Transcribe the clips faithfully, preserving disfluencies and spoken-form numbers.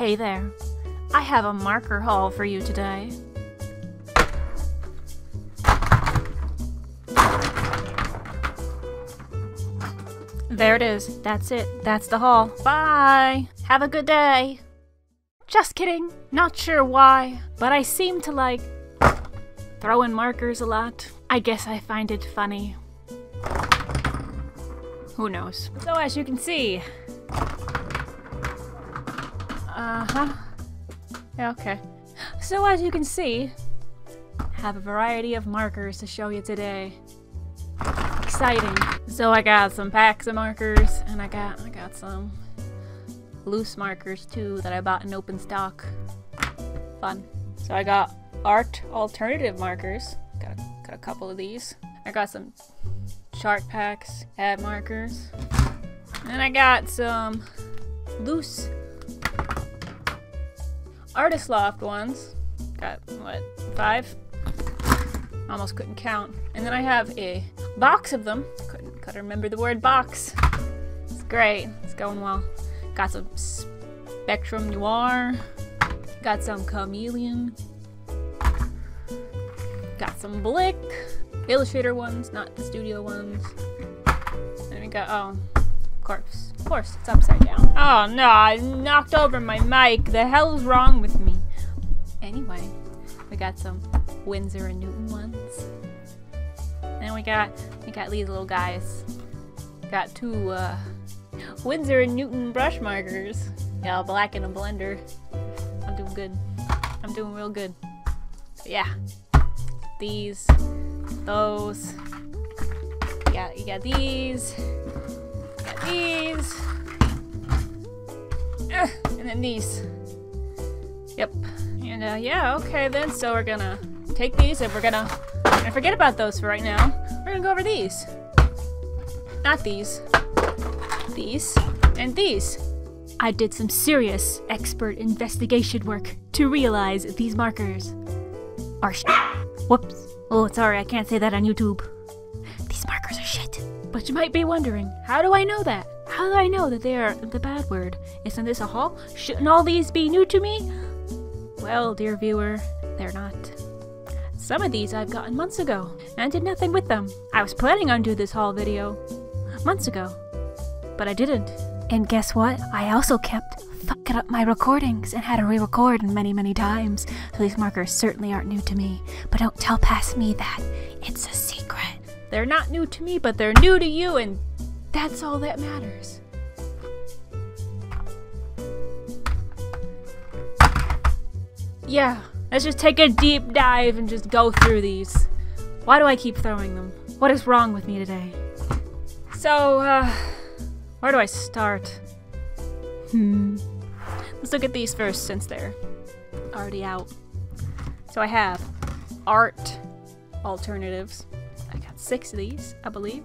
Hey there, I have a marker haul for you today. There it is, that's it, that's the haul. Bye, have a good day. Just kidding, not sure why, but I seem to like throw in markers a lot. I guess I find it funny. Who knows? So as you can see, Uh-huh. Yeah, okay. So as you can see, I have a variety of markers to show you today. Exciting. So I got some packs of markers, and I got I got some loose markers too that I bought in open stock. Fun. So I got Art Alternative markers. Got a, got a couple of these. I got some Chartpaks ad markers. And I got some loose Artist Loft ones. Got, what, five? Almost couldn't count. And then I have a box of them. Couldn't, couldn't remember the word box. It's great. It's going well. Got some Spectrum Noir. Got some Chameleon. Got some Blick Illustrator ones, not the studio ones. And we got, oh, of course. Of course, it's upside down. Oh no, I knocked over my mic. The hell's wrong with me? Anyway, we got some Winsor and Newton ones. And we got we got these little guys. Got two uh, Winsor and Newton brush markers. Yeah, I'll blacken a blender. I'm doing good. I'm doing real good. So yeah, these, those. You got you got these. These uh, and then these. Yep. And uh, yeah, okay then. So we're gonna take these and we're gonna, we're gonna forget about those for right now. We're gonna go over these. Not these. These and these. I did some serious expert investigation work to realize these markers are shit. Whoops. Oh, sorry, I can't say that on YouTube. These markers are shit. But you might be wondering, how do I know that? How do I know that they are the bad word? Isn't this a haul? Shouldn't all these be new to me? Well, dear viewer, they're not. Some of these I've gotten months ago, and I did nothing with them. I was planning on doing this haul video months ago, but I didn't. And guess what? I also kept fucking up my recordings and had to re-record many, many times. So these markers certainly aren't new to me. But don't tell past me that. It's a secret. They're not new to me, but they're new to you, and that's all that matters. Yeah, let's just take a deep dive and just go through these. Why do I keep throwing them? What is wrong with me today? So, uh, where do I start? Hmm. Let's look at these first since they're already out. So I have Art Alternatives. Six of these, I believe.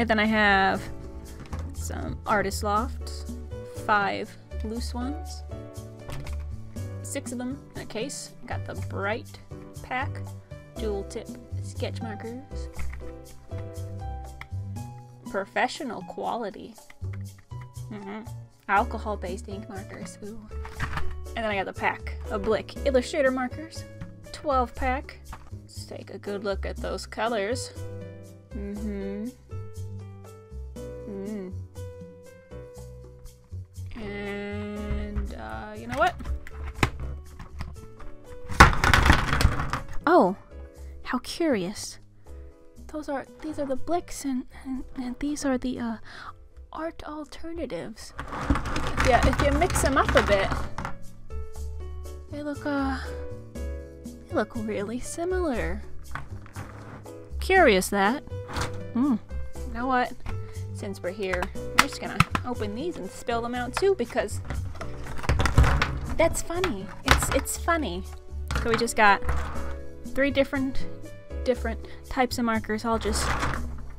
And then I have some Artist Lofts, five loose ones, six of them in a case. Got the Bright Pack, dual tip sketch markers, professional quality, mm-hmm. alcohol-based ink markers, ooh. And then I got the pack of Blick Illustrator markers, twelve pack. Let's take a good look at those colors. Mm-hmm. Mm. And, uh, you know what? Oh, how curious. Those are, these are the Blicks and, and, and these are the, uh, Art Alternatives. Yeah, if you mix them up a bit, they look, uh, they look really similar. Curious that. Hmm. You know what? Since we're here, we're just gonna open these and spill them out too because that's funny. It's it's funny. So we just got three different different types of markers all just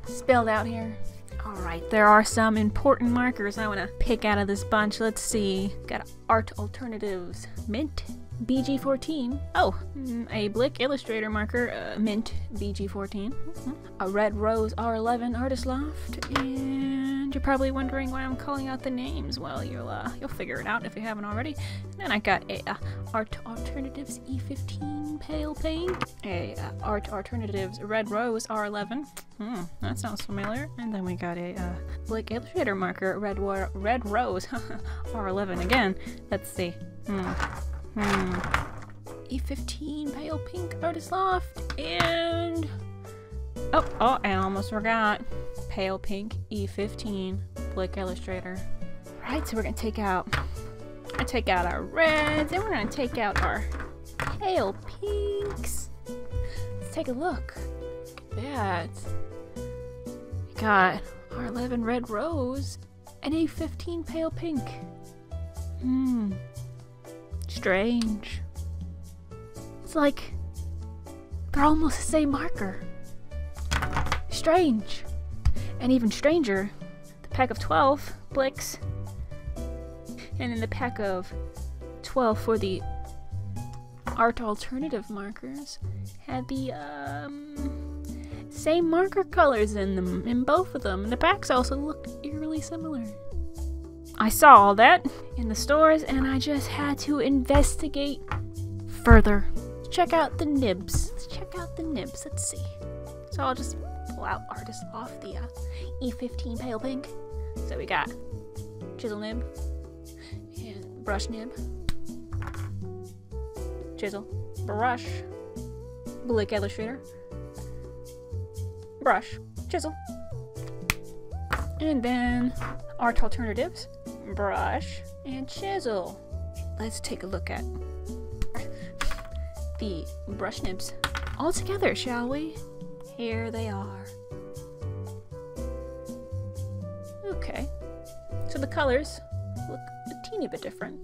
spilled out here. All right, there are some important markers I want to pick out of this bunch. Let's see. Got Art Alternatives Mint B G fourteen. Oh, a Blick Illustrator marker, uh, Mint B G fourteen. Mm-hmm. A Red Rose R eleven Artist Loft, and And you're probably wondering why I'm calling out the names. Well, you'll uh, you'll figure it out if you haven't already. And then I got a uh, Art Alternatives E fifteen Pale Paint, a uh, Art Alternatives Red Rose R eleven. Hmm, that sounds familiar. And then we got a uh, Blick Illustrator marker Red War Red Rose R eleven again. Let's see. Hmm. Hmm. E fifteen Pale Pink Artist Loft and oh oh I almost forgot. Pale Pink E fifteen Blick Illustrator. Right, so we're gonna take out I take out our reds and we're gonna take out our pale pinks. Let's take a look. That we got R eleven Red Rose and E fifteen Pale Pink. Hmm. Strange. It's like they're almost the same marker. Strange. And even stranger, the pack of twelve Blicks, and then the pack of twelve for the Art Alternative markers had the um, same marker colors in them, in both of them, and the packs also looked eerily similar. I saw all that in the stores and I just had to investigate further. Check out the nibs. Let's check out the nibs. Let's see. So I'll just pull out Artist Loft, the uh, E fifteen Pale Pink. So we got chisel nib and brush nib, chisel, brush, Blick Illustrator, brush, chisel, and then Art Alternatives, brush, and chisel. Let's take a look at the brush nibs all together, shall we? Here they are. Okay, so the colors look a teeny bit different,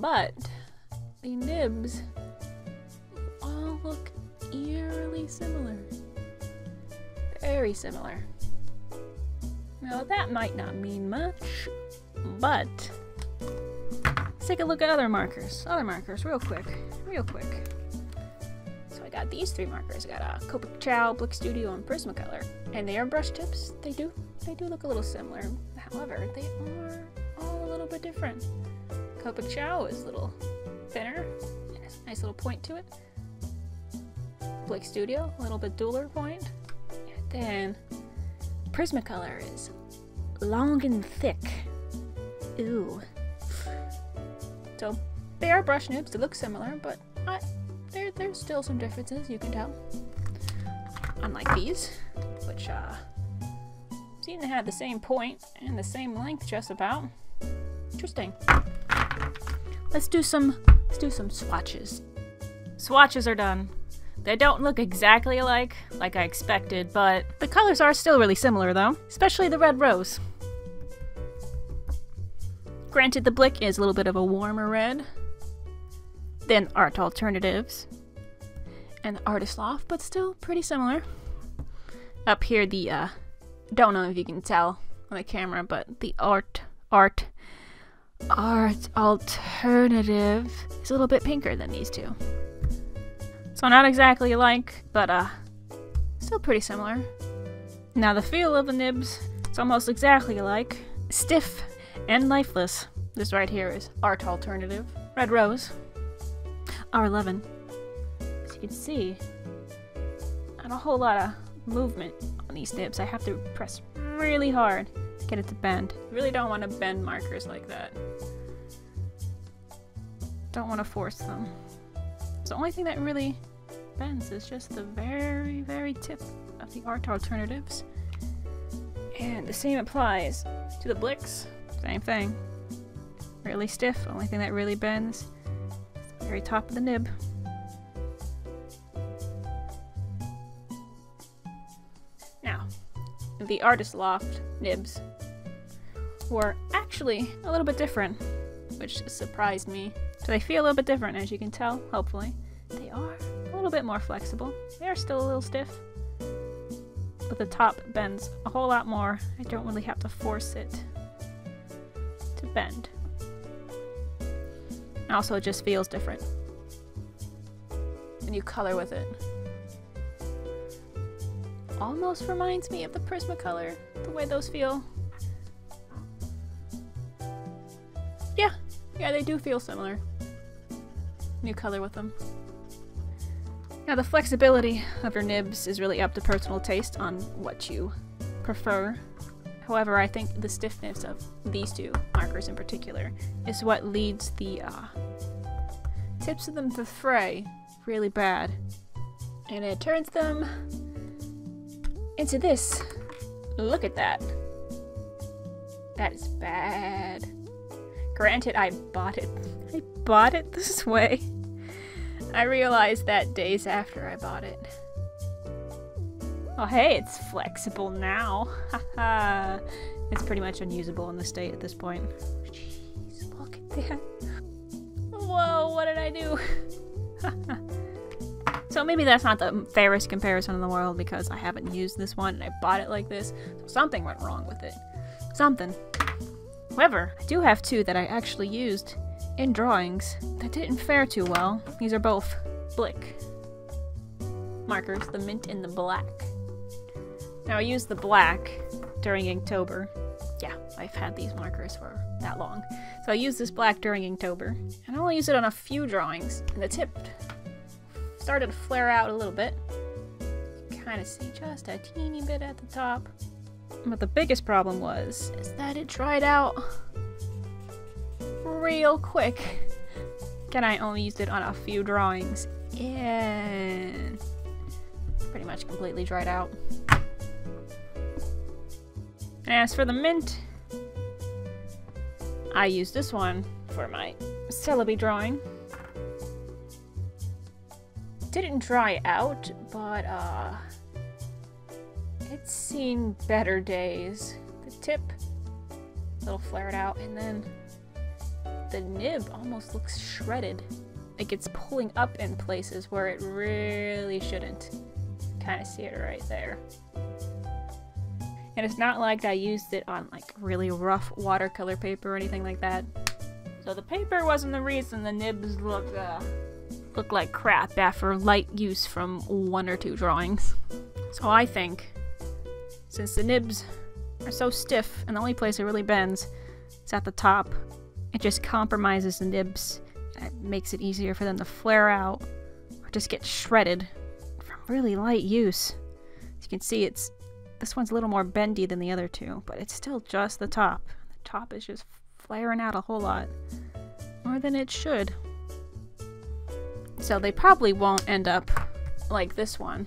but the nibs all look eerily similar. Very similar. Now that might not mean much, but let's take a look at other markers. Other markers real quick. Real quick. So I got these three markers. I got a uh, Copic Chow, Blick Studio, and Prismacolor, and they are brush tips. They do, they do look a little similar. However, they are all a little bit different. Copic Chow is a little thinner, it has a nice little point to it. Blick Studio, a little bit duller point, and then Prismacolor is long and thick. Ooh. So. They are brush nibs, they look similar, but I, there, there's still some differences, you can tell. Unlike these, which uh, seem to have the same point and the same length just about. Interesting. Let's do some, let's do some swatches. Swatches are done. They don't look exactly alike, like I expected, but the colors are still really similar though, especially the Red Rose. Granted, the Blick is a little bit of a warmer red than Art Alternatives and the Artist Loft, but still pretty similar. Up here, the uh, don't know if you can tell on the camera, but the art art art alternative is a little bit pinker than these two. So not exactly alike, but uh, still pretty similar. Now the feel of the nibs, it's almost exactly alike. Stiff and lifeless. This right here is Art Alternative Red Rose R eleven. As you can see, not a whole lot of movement on these nibs. I have to press really hard to get it to bend. You really don't want to bend markers like that. Don't want to force them. So the only thing that really bends is just the very, very tip of the Art Alternatives. And the same applies to the Blicks. Same thing. Really stiff. Only thing that really bends is the very top of the nib. Now, the Artist Loft nibs were actually a little bit different, which surprised me. So they feel a little bit different, as you can tell, hopefully. They are a little bit more flexible. They are still a little stiff, but the top bends a whole lot more. I don't really have to force it to bend. And also, it just feels different and you color with it. Almost reminds me of the Prismacolor, the way those feel. Yeah, yeah, they do feel similar. New color with them. Now the flexibility of your nibs is really up to personal taste on what you prefer. However, I think the stiffness of these two markers in particular is what leads the uh, tips of them to fray really bad. And it turns them into this. Look at that. That is bad. Granted, I bought it. I bought it this way. I realized that days after I bought it. Oh hey, it's flexible now. Haha. It's pretty much unusable in the state at this point. Jeez, look at that. Whoa, what did I do? So maybe that's not the fairest comparison in the world because I haven't used this one and I bought it like this. So something went wrong with it. Something. However, I do have two that I actually used in drawings that didn't fare too well. These are both Blick markers, the mint and the black. Now I used the black during Inktober. Yeah, I've had these markers for that long. So I used this black during Inktober. And I only used it on a few drawings, and the tip started to flare out a little bit. You kind of see just a teeny bit at the top. But the biggest problem was is that it dried out real quick. And I only used it on a few drawings. And it's pretty much completely dried out. And as for the mint, I used this one for my Celebi drawing. Didn't dry out, but uh, it's seen better days. The tip, a little flared out, and then the nib almost looks shredded. Like it's pulling up in places where it really shouldn't. Kind of see it right there. And it's not like I used it on like really rough watercolor paper or anything like that. So the paper wasn't the reason the nibs look uh, look like crap after light use from one or two drawings. So I think, since the nibs are so stiff and the only place it really bends is at the top, it just compromises the nibs. It makes it easier for them to flare out or just get shredded from really light use. As you can see, it's this one's a little more bendy than the other two, but it's still just the top. The top is just flaring out a whole lot more than it should. So they probably won't end up like this one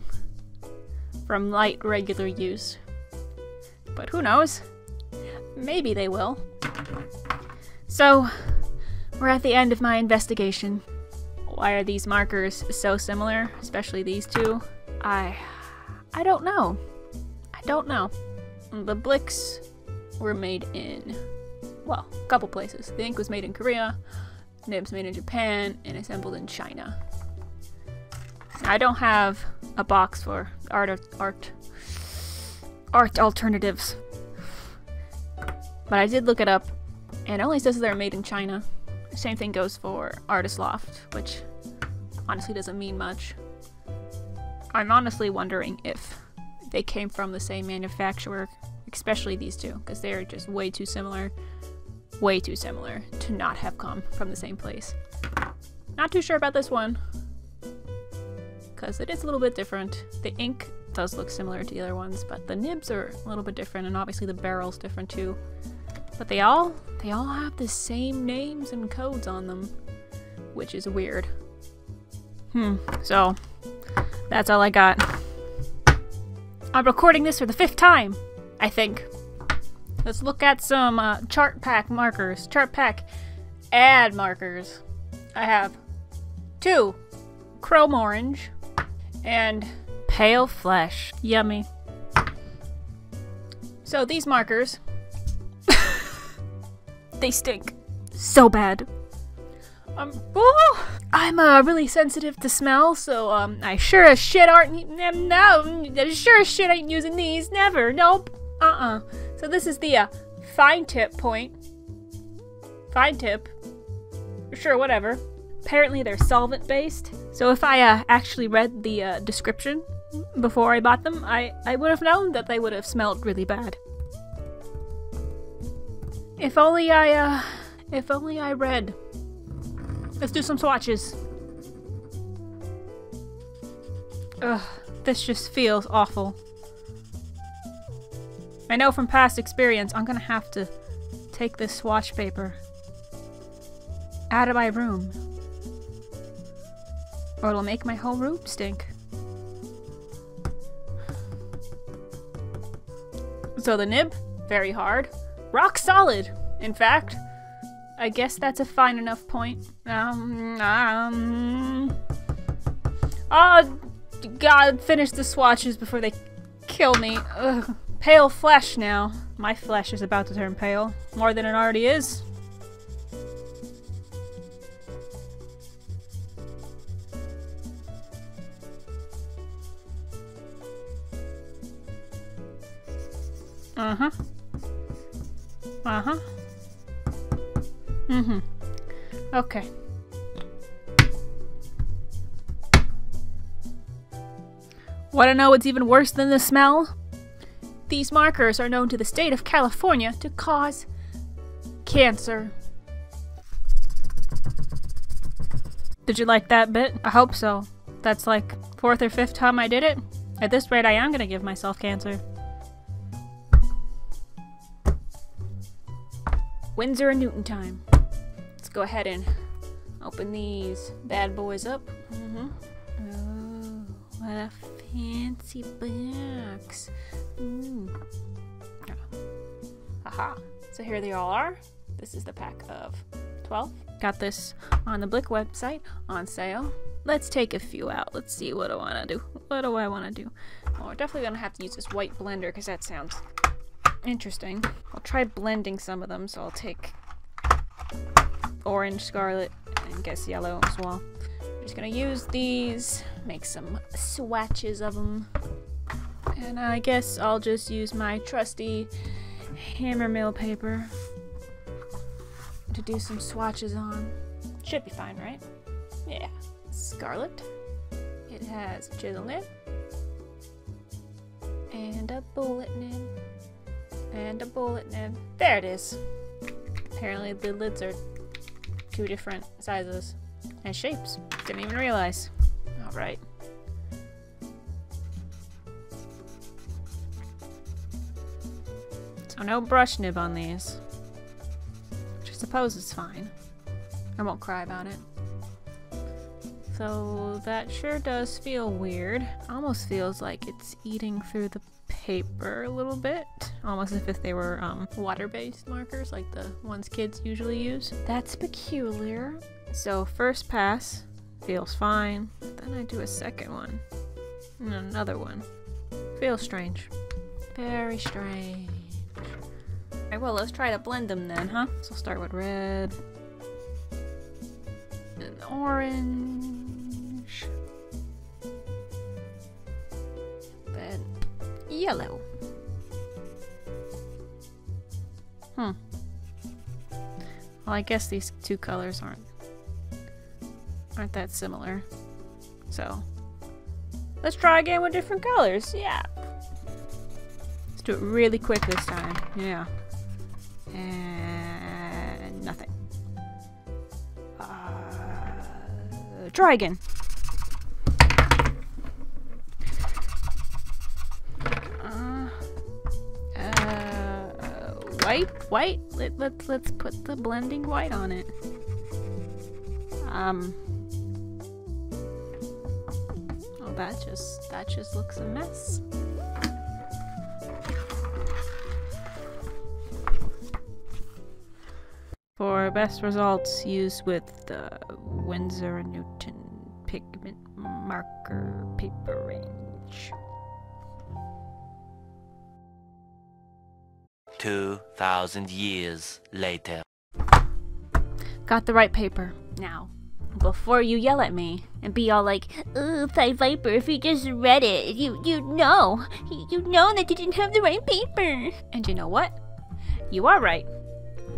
from light regular use, but who knows? Maybe they will. So we're at the end of my investigation. Why are these markers so similar, especially these two? I I don't know. I don't know. The Blicks were made in, well, a couple places. The ink was made in Korea, nibs made in Japan, and assembled in China. I don't have a box for art art art alternatives. But I did look it up, and it only says they're made in China. Same thing goes for Artist Loft, which honestly doesn't mean much. I'm honestly wondering if they came from the same manufacturer, especially these two, because they're just way too similar, way too similar to not have come from the same place. Not too sure about this one, because it is a little bit different. The ink does look similar to the other ones, but the nibs are a little bit different, and obviously the barrel's different too. But they all, they all have the same names and codes on them, which is weird. Hmm, so that's all I got. I'm recording this for the fifth time, I think. Let's look at some uh, Chartpak markers. Chartpak ad markers. I have two. Chrome Orange and Pale Flesh. Yummy. So these markers, they stink so bad. Um, oh, I'm uh, really sensitive to smell, so um, I sure as shit aren't. No, I sure as shit ain't using these. Never. Nope. Uh uh. So this is the uh, fine tip point. Fine tip. Sure, whatever. Apparently they're solvent based. So if I uh, actually read the uh, description before I bought them, I I would have known that they would have smelled really bad. If only I, uh, If only I read. Let's do some swatches. Ugh, this just feels awful. I know from past experience I'm gonna have to take this swatch paper out of my room, or it'll make my whole room stink. So the nib, very hard. Rock solid, in fact. I guess that's a fine enough point. Um, um. Oh, God, finish the swatches before they kill me. Ugh. Pale flesh now. My flesh is about to turn pale. More than it already is. Uh-huh. Uh-huh. Mm-hmm. Okay. Want to know what's even worse than the smell? These markers are known to the state of California to cause cancer. Did you like that bit? I hope so. That's like fourth or fifth time I did it. At this rate, I am gonna give myself cancer. Winsor and Newton time. Let's go ahead and open these bad boys up. Mm-hmm. Oh, what a fancy box. Mm. Oh. Aha. So here they all are. This is the pack of twelve. Got this on the Blick website on sale. Let's take a few out. Let's see what I want to do. What do I want to do? Oh, we're definitely going to have to use this white blender because that sounds interesting. I'll try blending some of them, so I'll take orange, scarlet, and guess yellow as well. I'm just gonna use these, make some swatches of them, and I guess I'll just use my trusty Hammermill paper to do some swatches on. Should be fine, right? Yeah. Scarlet. It has a chisel nib and a bullet nib. And a bullet nib. There it is. Apparently the lids are two different sizes and shapes. Didn't even realize. Alright. So no brush nib on these. Which I suppose is fine. I won't cry about it. So that sure does feel weird. Almost feels like it's eating through the paper a little bit, almost as if they were um, water-based markers like the ones kids usually use. That's peculiar. So first pass feels fine, then I do a second one and another one. Feels strange. Very strange. Alright, well, let's try to blend them then, huh? So I'll start with red and orange, then yellow. Hmm. Well, I guess these two colors aren't aren't that similar. So let's try again with different colors. Yeah. Let's do it really quick this time. Yeah. And nothing. Uh, try again. White, white. Let, let, let's put the blending white on it. Um. Oh, that just that just looks a mess. For best results, use with the Winsor and Newton pigment marker paper range. Two thousand years later. Got the right paper. Now, before you yell at me and be all like, "Ugh, Thy Viper, if you just read it, you you know, you know that you didn't have the right paper." And you know what? You are right.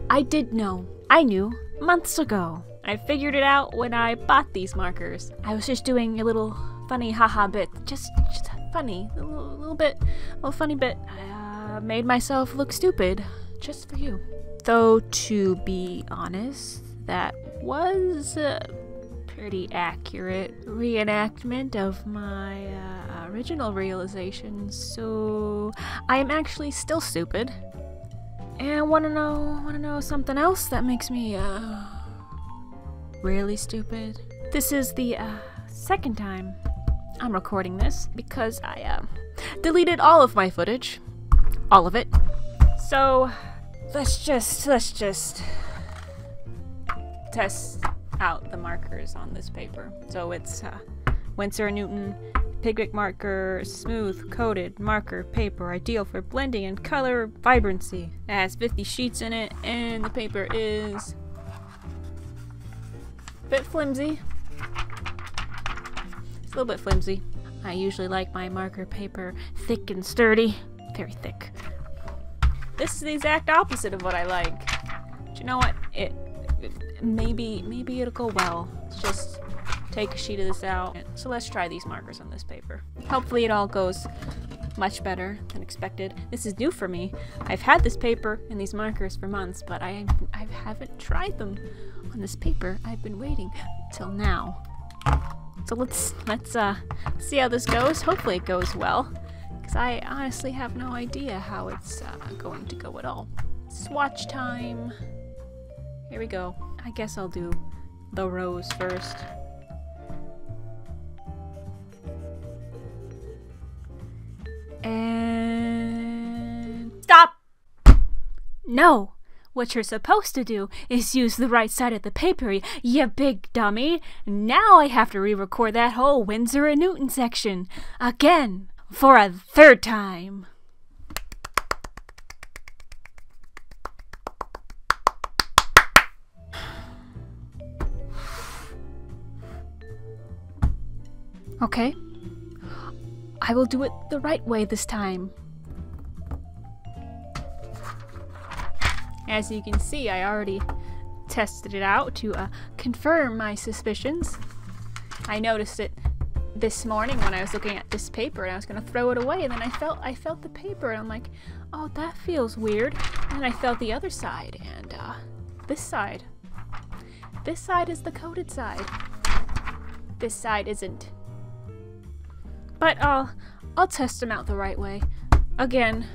I did know. I knew months ago. I figured it out when I bought these markers. I was just doing a little funny haha bit, just, just funny, a little, little bit, a little funny bit. I, uh, made myself look stupid just for you. Though, to be honest, that was a pretty accurate reenactment of my uh, original realization, so I am actually still stupid. And wanna know, wanna know something else that makes me uh, really stupid? This is the uh, second time I'm recording this because I uh, deleted all of my footage, all of it. So let's just let's just test out the markers on this paper. So it's uh, Winsor and Newton pigment marker, smooth coated marker paper, ideal for blending and color vibrancy. It has fifty sheets in it, and the paper is a bit flimsy. It's a little bit flimsy. I usually like my marker paper thick and sturdy, very thick. This is the exact opposite of what I like. But you know what? It, it maybe maybe it'll go well. It's just. Take a sheet of this out. So let's try these markers on this paper. Hopefully it all goes much better than expected. This is new for me. I've had this paper and these markers for months, but I, I haven't tried them on this paper. I've been waiting till now. So let's let's uh, see how this goes. Hopefully it goes well, because I honestly have no idea how it's uh, going to go at all. Swatch time. Here we go. I guess I'll do the rose first. And stop! No! What you're supposed to do is use the right side of the paper, you big dummy! Now I have to re-record that whole Winsor and Newton section again for a third time! Okay. I will do it the right way this time. As you can see, I already tested it out to uh, confirm my suspicions. I noticed it this morning when I was looking at this paper and I was gonna throw it away, and then I felt I felt the paper and I'm like, oh, that feels weird. And I felt the other side and uh, this side. This side is the coated side. This side isn't. But I'll, I'll test them out the right way. Again,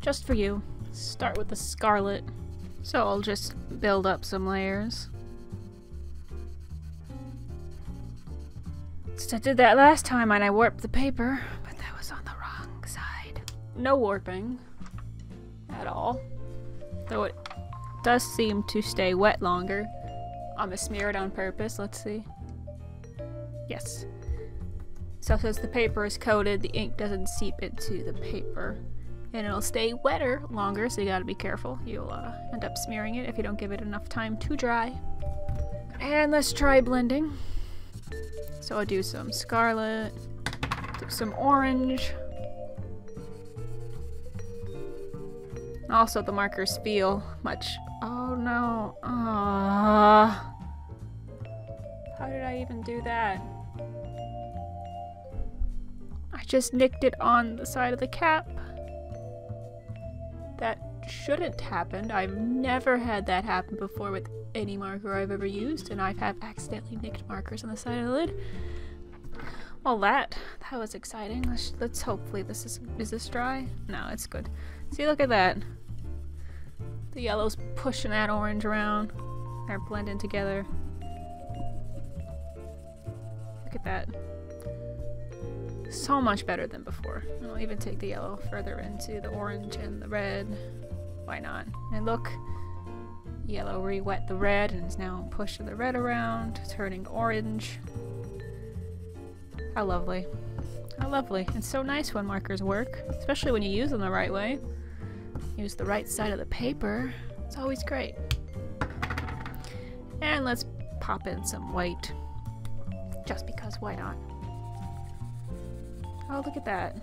just for you. Start with the scarlet. So I'll just build up some layers. So I did that last time and I warped the paper, but that was on the wrong side. No warping at all. Though it does seem to stay wet longer. I'm gonna smear it on purpose, let's see. Yes. So since the paper is coated, the ink doesn't seep into the paper. And it'll stay wetter longer, so you gotta be careful. You'll uh, end up smearing it if you don't give it enough time to dry. And let's try blending. So I'll do some scarlet, do some orange. Also, the markers feel much... Oh no. Uh, how did I even do that? Just nicked it on the side of the cap. That shouldn't happen. I've never had that happen before with any marker I've ever used, and I've had accidentally nicked markers on the side of the lid. Well, that that was exciting. Let's let's hopefully this is is this dry? No, it's good. See, look at that. The yellow's pushing that orange around. They're blending together. Look at that. So much better than before. And I'll even take the yellow further into the orange and the red. Why not? And look, yellow re-wet the red and is now pushing the red around, turning orange. How lovely. How lovely. It's so nice when markers work, especially when you use them the right way. Use the right side of the paper. It's always great. And let's pop in some white. Just because, why not? Oh, look at that.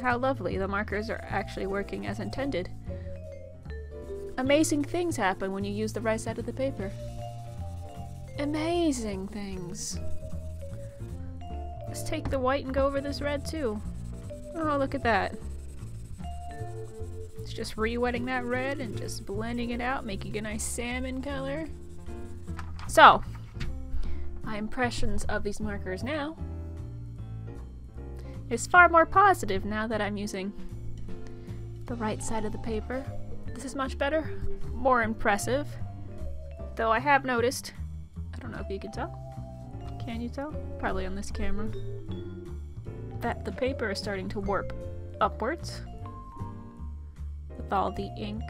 How lovely. The markers are actually working as intended. Amazing things happen when you use the right side of the paper. Amazing things. Let's take the white and go over this red too. Oh, look at that. It's just re-wetting that red and just blending it out, making a nice salmon color. So, my impressions of these markers now is far more positive now that I'm using the right side of the paper. This is much better, more impressive, though I have noticed, I don't know if you can tell, can you tell? Probably on this camera, that the paper is starting to warp upwards with all the ink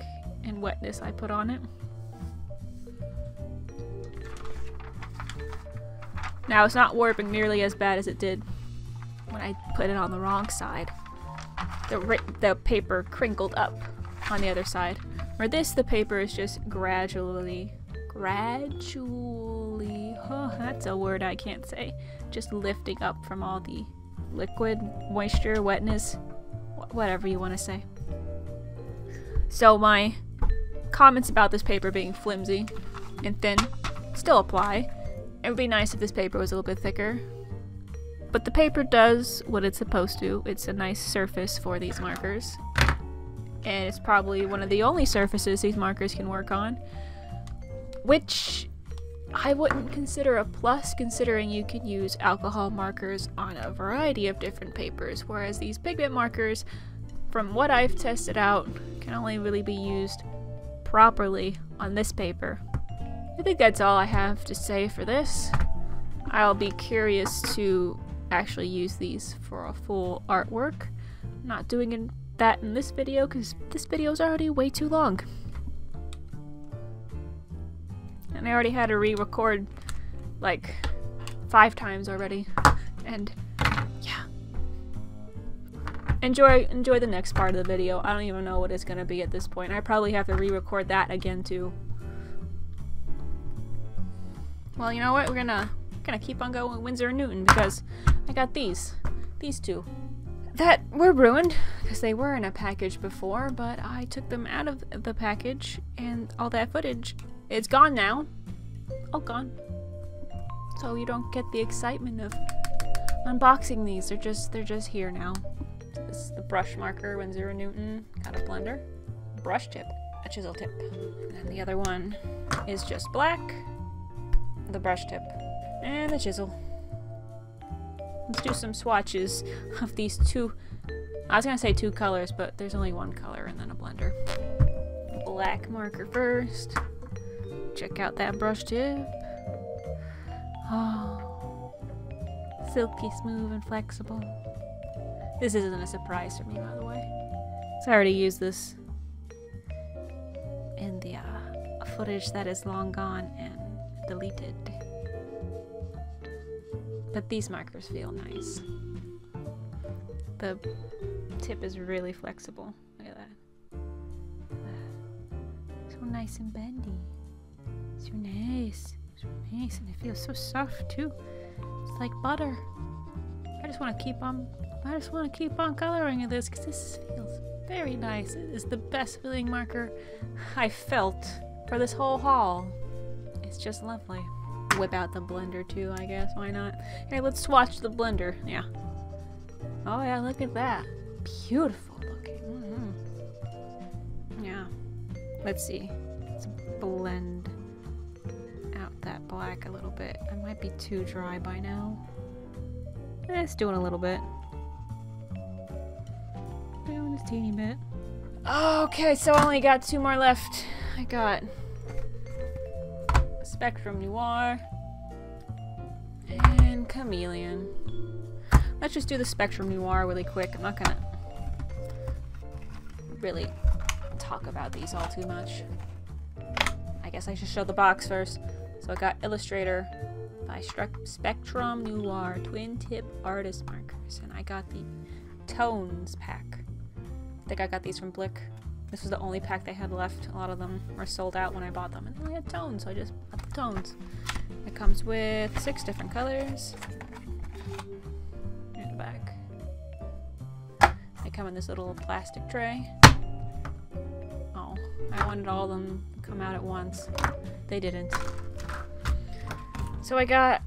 and wetness I put on it. Now it's not warping nearly as bad as it did when I put it on the wrong side. The, ri the paper crinkled up on the other side. For this, the paper is just gradually, gradually, oh, that's a word I can't say, just lifting up from all the liquid, moisture, wetness, wh whatever you want to say. So my comments about this paper being flimsy and thin still apply. It would be nice if this paper was a little bit thicker, but the paper does what it's supposed to. It's a nice surface for these markers, and it's probably one of the only surfaces these markers can work on, which I wouldn't consider a plus, considering you can use alcohol markers on a variety of different papers, whereas these pigment markers, from what I've tested out, can only really be used properly on this paper. I think that's all I have to say for this. I'll be curious to actually use these for a full artwork. I'm not doing in that in this video because this video is already way too long. And I already had to re-record like five times already. And yeah. Enjoy, enjoy the next part of the video. I don't even know what it's going to be at this point. I probably have to re-record that again too. Well, you know what? We're gonna we're gonna keep on going with Winsor and Newton because I got these, these two, that were ruined because they were in a package before, but I took them out of the package and all that footage, it's gone now, all gone. So you don't get the excitement of unboxing these. They're just they're just here now. This is the brush marker Winsor and Newton. Got a blender, brush tip, a chisel tip, and then the other one is just black. The brush tip and the chisel. Let's do some swatches of these two. I was gonna say two colors, but there's only one color and then a blender. Black marker first. Check out that brush tip. Oh, silky smooth and flexible. This isn't a surprise for me, by the way. So I already used this in the uh, footage that is long gone and deleted, but these markers feel nice. The tip is really flexible. Look at that, so nice and bendy. So nice, so nice, and it feels so soft too. It's like butter. I just want to keep on. I just want to keep on coloring of this because this feels very nice. It is the best feeling marker I felt for this whole haul. It's just lovely. Whip out the blender too, I guess. Why not? Hey, let's swatch the blender. Yeah. Oh yeah, look at that. Beautiful looking. Mm-hmm. Yeah. Let's see. Let's blend out that black a little bit. I might be too dry by now. Let's do it a little bit. Doing a teeny bit. Okay, so I only got two more left. I got Spectrum Noir and Chameleon. Let's just do the Spectrum Noir really quick. I'm not gonna really talk about these all too much. I guess I should show the box first. So I got Illustrator by Spectrum Noir Twin Tip Artist Markers, and I got the Tones pack. I think I got these from Blick. This was the only pack they had left. A lot of them were sold out when I bought them. And they only had tones, so I just bought the tones. It comes with six different colors. In the back. They come in this little plastic tray. Oh, I wanted all of them to come out at once. They didn't. So I got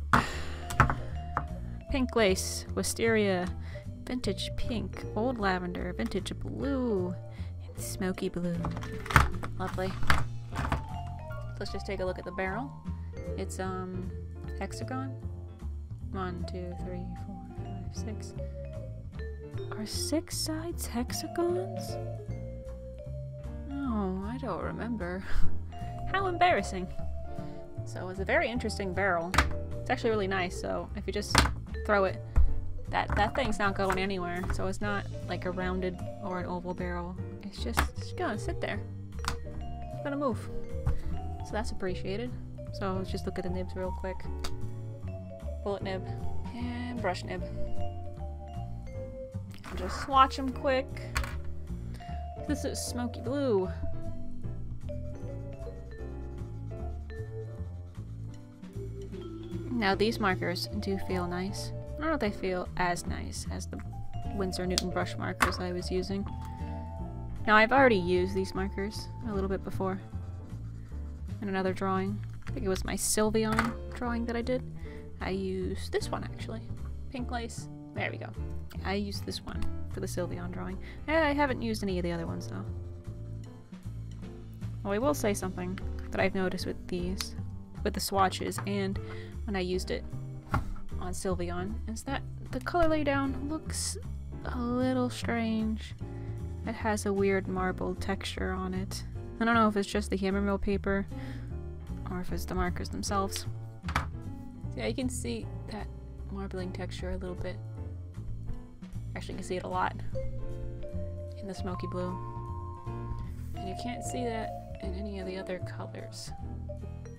Pink Lace, Wisteria, Vintage Pink, Old Lavender, Vintage Blue, smoky blue. Lovely. Let's just take a look at the barrel. It's um hexagon. One, two, three, four, five, six. Are six sides hexagons? Oh, I don't remember. How embarrassing. So it's a very interesting barrel. It's actually really nice, so if you just throw it, that that thing's not going anywhere. So it's not like a rounded or an oval barrel. It's just, it's gonna sit there. It's gonna move. So that's appreciated. So let's just look at the nibs real quick. Bullet nib and brush nib. Just swatch them quick. This is smoky blue. Now these markers do feel nice. I don't know if they feel as nice as the Winsor and Newton brush markers I was using. Now I've already used these markers a little bit before in another drawing. I think it was my Sylveon drawing that I did. I used this one actually. Pink lace. There we go. I used this one for the Sylveon drawing. I haven't used any of the other ones though. Well, I will say something that I've noticed with these, with the swatches and when I used it on Sylveon, is that the color laydown looks a little strange. It has a weird marbled texture on it. I don't know if it's just the Hammermill paper or if it's the markers themselves. Yeah, you can see that marbling texture a little bit. Actually, you can see it a lot in the smoky blue. And you can't see that in any of the other colors.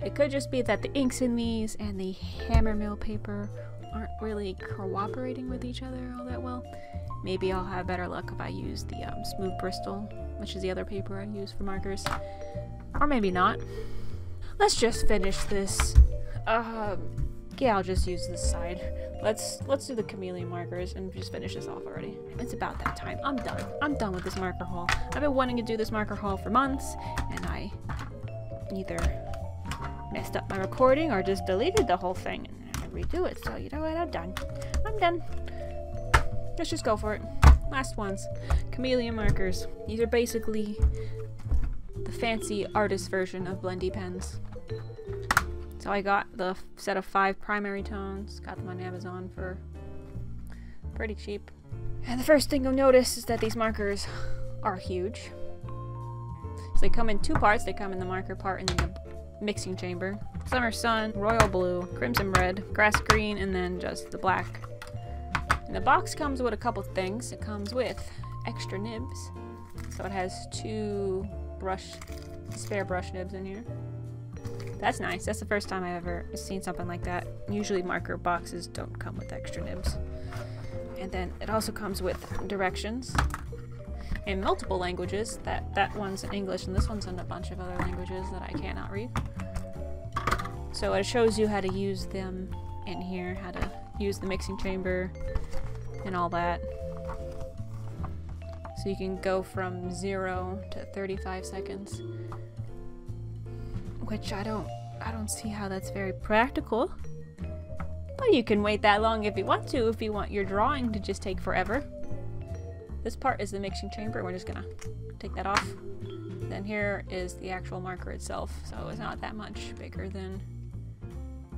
It could just be that the inks in these and the Hammermill paper aren't really cooperating with each other all that well. Maybe I'll have better luck if I use the um, Smooth Bristol, which is the other paper I use for markers. Or maybe not. Let's just finish this. Um, Yeah, I'll just use this side. Let's let's do the chameleon markers and just finish this off already. It's about that time. I'm done. I'm done with this marker haul. I've been wanting to do this marker haul for months, and I either messed up my recording or just deleted the whole thing and I redo it. So you know what? I'm done. I'm done. Let's just go for it. Last ones. Chameleon markers. These are basically the fancy artist version of Blendy pens. So I got the set of five primary tones, got them on Amazon for pretty cheap. And the first thing you'll notice is that these markers are huge. So they come in two parts. They come in the marker part and then the mixing chamber. Summer Sun, Royal Blue, Crimson Red, Grass Green, and then just the black. And the box comes with a couple things. It comes with extra nibs. So it has two brush, spare brush nibs in here. That's nice. That's the first time I've ever seen something like that. Usually marker boxes don't come with extra nibs. And then it also comes with directions in multiple languages. That that one's in English and this one's in a bunch of other languages that I cannot read. So it shows you how to use them in here, how to use the mixing chamber and all that. So you can go from zero to thirty-five seconds. Which I don't, I don't see how that's very practical. But you can wait that long if you want to, if you want your drawing to just take forever. This part is the mixing chamber. We're just gonna take that off. Then here is the actual marker itself. So it's not that much bigger than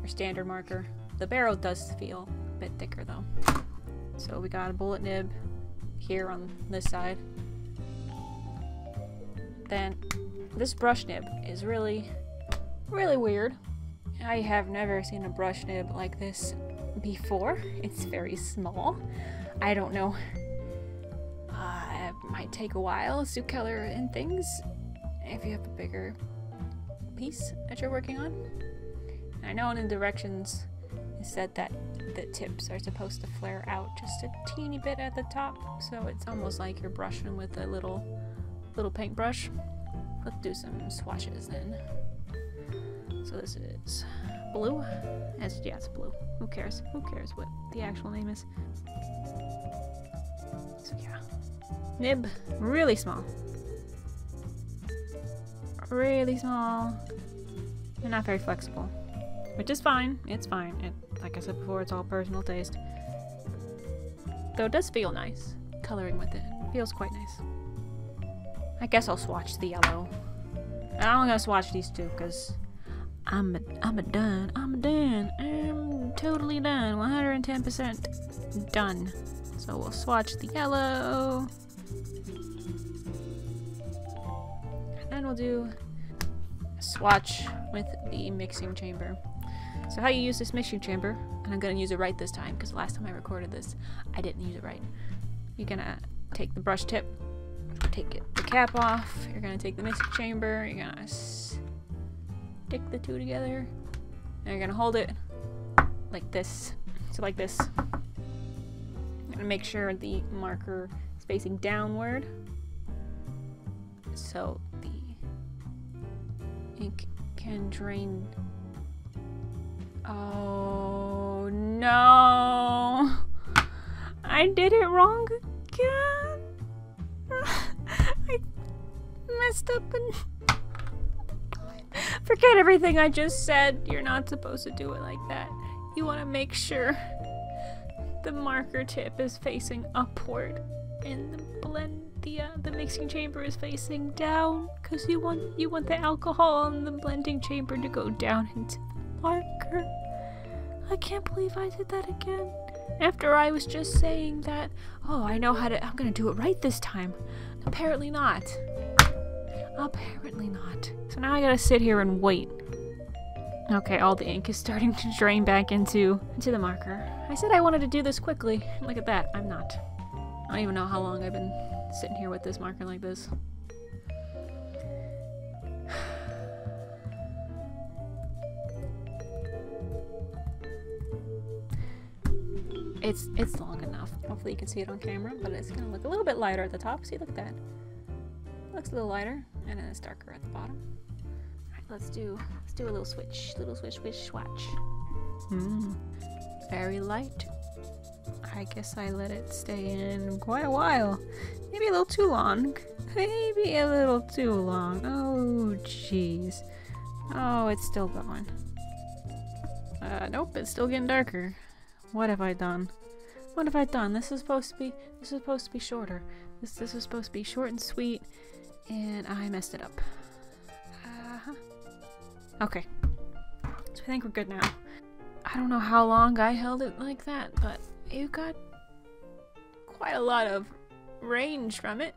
your standard marker. The barrel does feel a bit thicker though. So we got a bullet nib here on this side. Then this brush nib is really really weird. I have never seen a brush nib like this before. It's very small. I don't know. Uh, it might take a while to color in things if you have a bigger piece that you're working on. I know in the directions it said that the tips are supposed to flare out just a teeny bit at the top, so it's almost like you're brushing with a little little paintbrush. Let's do some swatches then. So this is blue. As yeah, it's blue. Who cares? Who cares what the actual name is? So yeah. Nib, really small. Really small. And not very flexible. Which is fine. It's fine. It, like I said before, it's all personal taste. Though it does feel nice. Coloring with it. It feels quite nice. I I guess I'll swatch the yellow. And I'm gonna swatch these two because I'm a, I'm a done. I'm a done. I'm totally done. one hundred ten percent done. So we'll swatch the yellow. And we'll do a swatch with the mixing chamber. So how you use this mixing chamber, and I'm gonna use it right this time because last time I recorded this, I didn't use it right. You're gonna take the brush tip, take it, the cap off, you're gonna take the mixing chamber, you're gonna stick the two together, and you're gonna hold it like this. So like this. I'm gonna make sure the marker is facing downward. So the ink can drain. Oh no! I did it wrong again! I messed up and... Forget everything I just said. You're not supposed to do it like that. You want to make sure the marker tip is facing upward and the blend, the, uh, the mixing chamber is facing down, because you want, you want the alcohol and the blending chamber to go down into the marker. I can't believe I did that again. After I was just saying that, oh, I know how to, I'm gonna do it right this time. Apparently not. Apparently not. So now I gotta sit here and wait. Okay, all the ink is starting to drain back into, into the marker. I said I wanted to do this quickly. Look at that, I'm not. I don't even know how long I've been sitting here with this marker like this. It's it's long enough. Hopefully you can see it on camera, but it's gonna look a little bit lighter at the top. See, look at that. It looks a little lighter, and then it's darker at the bottom. All right, let's do let's do a little switch, little switch, switch, swatch. Mm, very light. I guess I let it stay in quite a while. Maybe a little too long. Maybe a little too long. Oh, jeez. Oh, it's still going. Uh, nope, it's still getting darker. What have I done? What have I done? This is supposed to be this is supposed to be shorter. This this was supposed to be short and sweet, and I messed it up. Uh-huh. Okay. So I think we're good now. I don't know how long I held it like that, but you got quite a lot of range from it.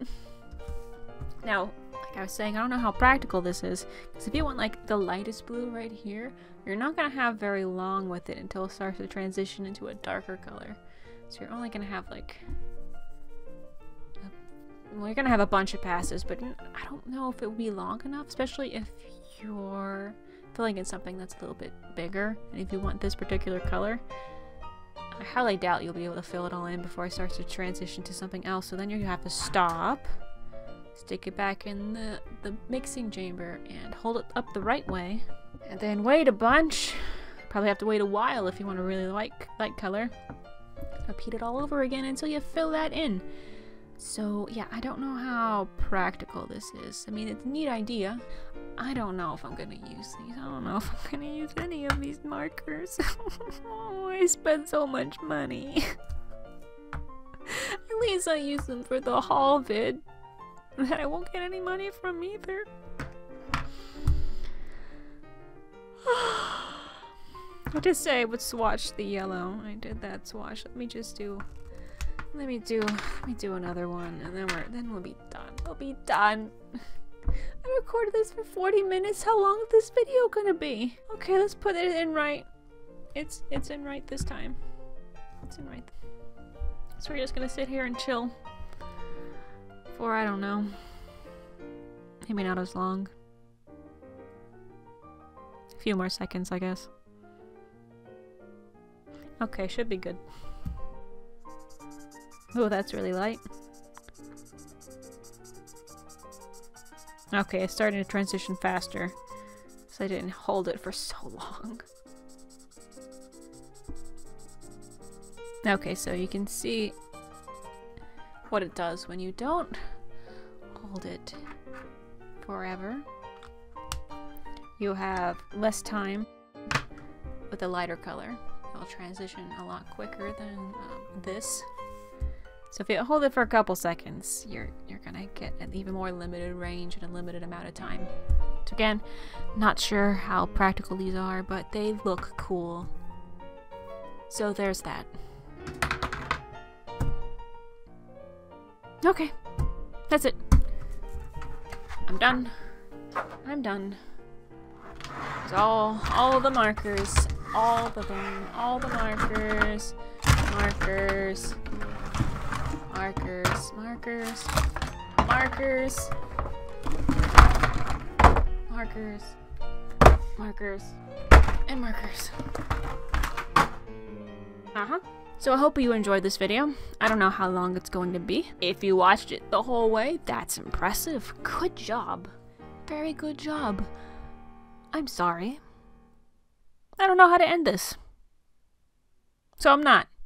Now, like I was saying, I don't know how practical this is, because if you want like the lightest blue right here, you're not going to have very long with it until it starts to transition into a darker color. So you're only going to have like... A, well, you're going to have a bunch of passes, but I don't know if it would be long enough, especially if you're filling in something that's a little bit bigger. And if you want this particular color, I highly doubt you'll be able to fill it all in before it starts to transition to something else. So then you have to stop, stick it back in the, the mixing chamber, and hold it up the right way. And then wait a bunch. Probably have to wait a while if you want to really like light color. Repeat it all over again until you fill that in. So yeah, I don't know how practical this is. I mean, it's a neat idea. I don't know if I'm gonna use these. I don't know if I'm gonna use any of these markers. Oh, I spent so much money. At least I use them for the haul vid that I won't get any money from either. I just say I would swatch the yellow. I did that swatch. Let me just do, let me do, let me do another one, and then we're, then we'll be done. We'll be done. I recorded this for forty minutes. How long is this video gonna be? Okay, let's put it in right. It's, it's in right this time. It's in right. So we're just gonna sit here and chill for, I don't know, maybe not as long. A few more seconds, I guess. Okay, should be good. Oh, that's really light. Okay, it's starting to transition faster, so I didn't hold it for so long. Okay, so you can see what it does when you don't hold it forever. You have less time with a lighter color. It'll transition a lot quicker than um, this. So if you hold it for a couple seconds, you're you're gonna get an even more limited range and a limited amount of time. So again, not sure how practical these are, but they look cool. So there's that. Okay, that's it. I'm done. I'm done. It's all, all the markers, all of them, all the markers, markers, markers, markers, markers, markers, markers, and markers. Uh-huh. So I hope you enjoyed this video. I don't know how long it's going to be. If you watched it the whole way, that's impressive. Good job. Very good job. I'm sorry. I don't know how to end this. So I'm not.